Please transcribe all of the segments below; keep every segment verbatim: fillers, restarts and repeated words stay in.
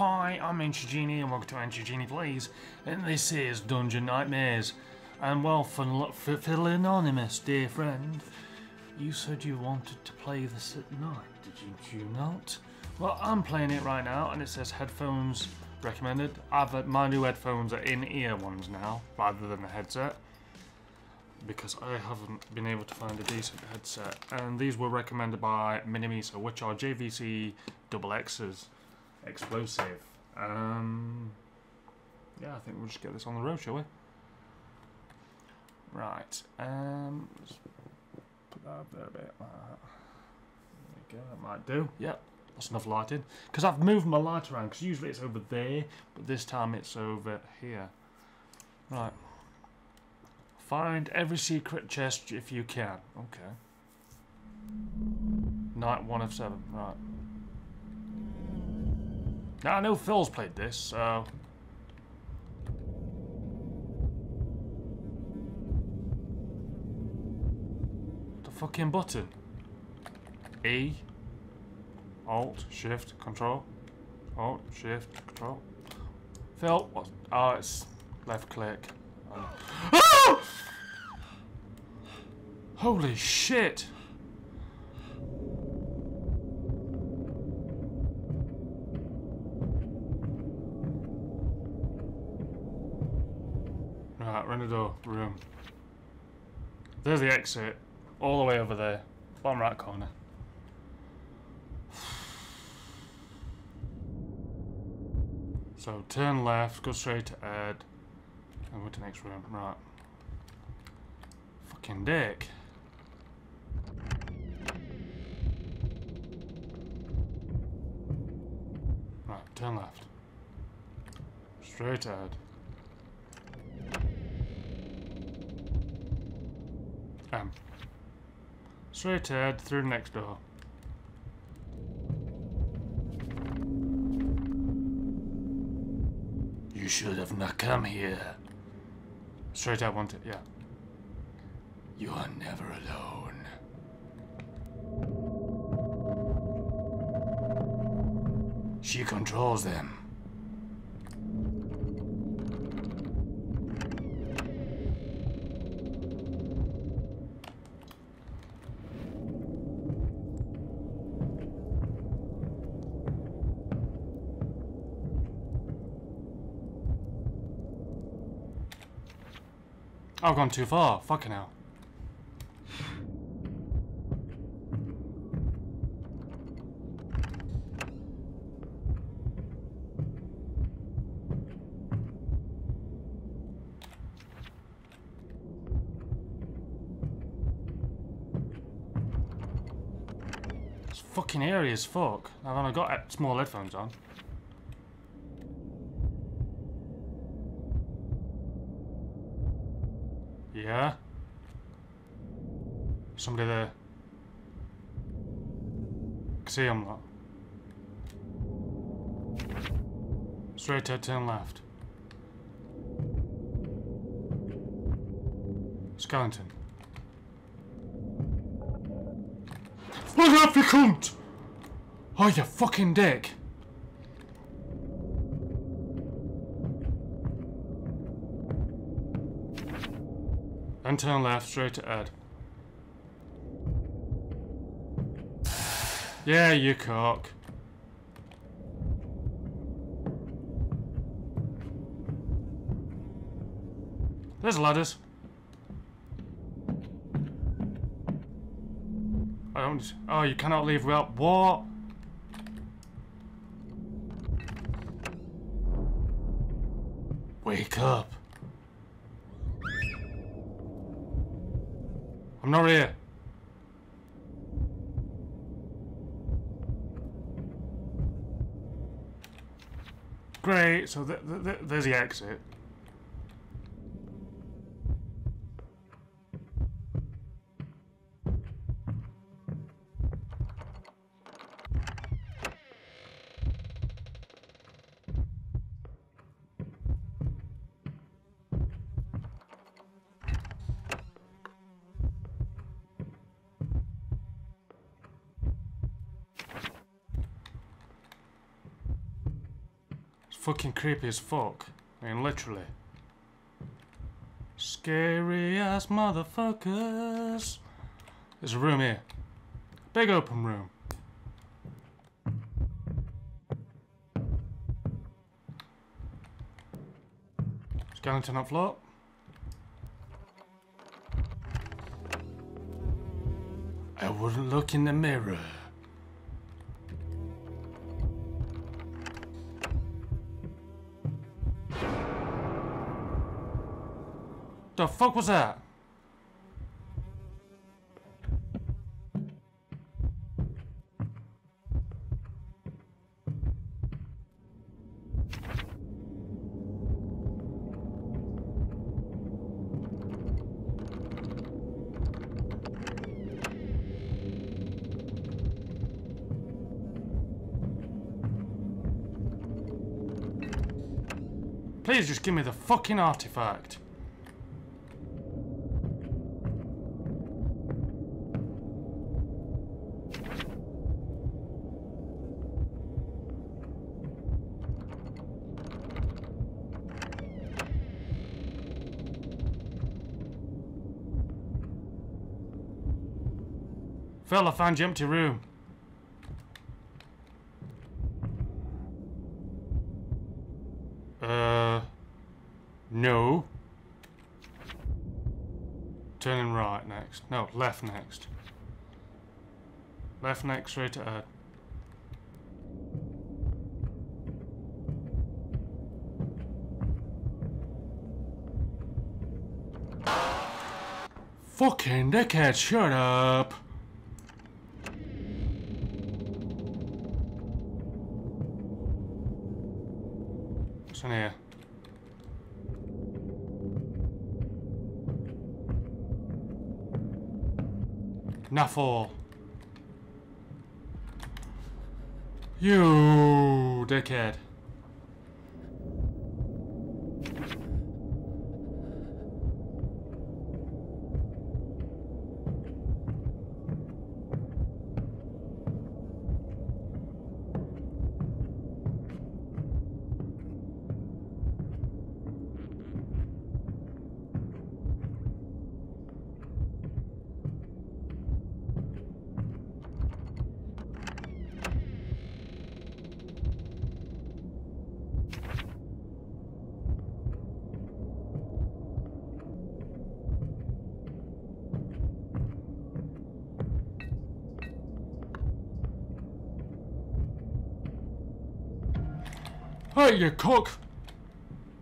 Hi, I'm Intergenie and welcome to Intergenie Plays, and this is Dungeon Nightmares. And well, for, for, for Anonymous, dear friend, you said you wanted to play this at night, did you, you not? Well, I'm playing it right now, and it says headphones recommended. I've my new headphones are in-ear ones now, rather than a headset, because I haven't been able to find a decent headset. And these were recommended by Minimisa, which are J V C Double X's. Explosive. Um, yeah, I think we'll just get this on the road, shall we? Right. Um, let's put that up there a bit. Like that. There we go. That might do. Yep. That's enough lighting. Because I've moved my light around. Because usually it's over there, but this time it's over here. Right. Find every secret chest if you can. Okay. Night one of seven. Right. Now, I know Phil's played this, so... The fucking button. E. Alt. Shift. Control. Alt. Shift. Control. Phil, what? Oh, it's left click. Oh. Oh! Holy shit! Renador room. There's the exit, all the way over there, bottom right corner. So turn left, go straight to Ed, and go to the next room. Right. Fucking dick. Right, turn left. Straight to Ed. Um, straight ahead through the next door. You should have not come here. Straight out, wanted, yeah. You are never alone. She controls them. I've gone too far. Fucking hell. It's fucking eerie as fuck. I've only got small headphones on. Yeah. Somebody there. See him lot. Straight ahead, turn left. Skeleton. What up, you cunt? Oh, you fucking dick. And turn left, straight to Ed. Yeah, you cock. There's ladders. I don't... Oh, you cannot leave without... What? Wake up. I'm not here. Great, so th th th there's the exit. fucking creepy as fuck. I mean, literally. Scary ass motherfuckers. There's a room here. Big open room. Skeleton up floor. I wouldn't look in the mirror. The fuck was that? Please just give me the fucking artifact. Phil, I found your empty room. Uh, no. Turning right next. No, left next. Left next, straight ahead. Fucking dickhead, shut up. What's in here? Naffle. You dickhead. Hey, you cook!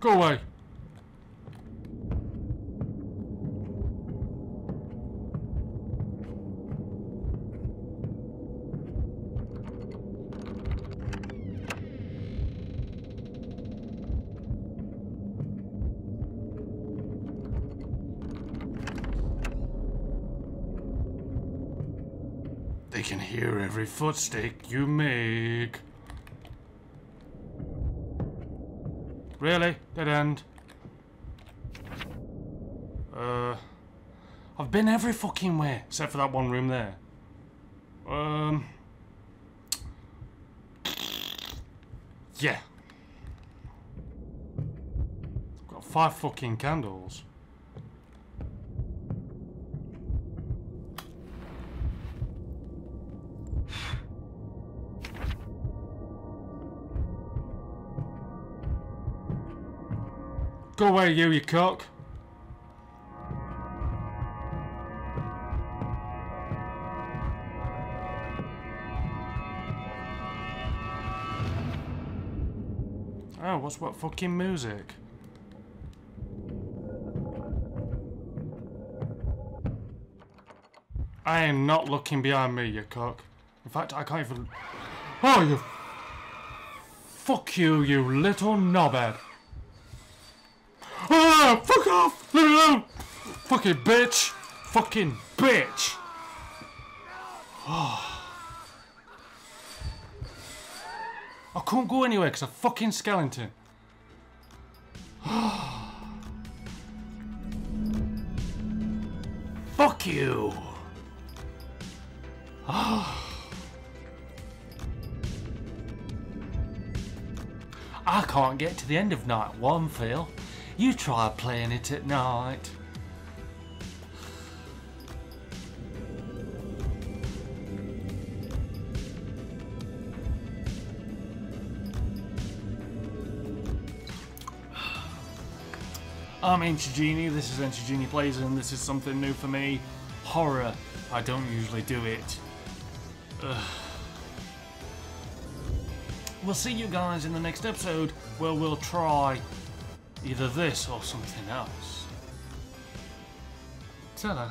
Go away. They can hear every footstep you make. Really? Dead end. Uh, I've been every fucking way, except for that one room there. Um. Yeah. Got five fucking candles. Go away, you, you cock. Oh, what's what fucking music? I am not looking behind me, you cock. In fact, I can't even... Oh, you... Fuck you, you little knobhead. Ah, fuck off! Leave me alone! Fucking bitch! Fucking bitch! Oh. I couldn't go anywhere because a fucking skeleton. Oh. Fuck you! Oh. I can't get to the end of night one, Phil. You try playing it at night. I'm Intergenie, this is Intergenie Plays, and this is something new for me. Horror. I don't usually do it. Ugh. We'll see you guys in the next episode, where we'll try either this or something else. Ta-da.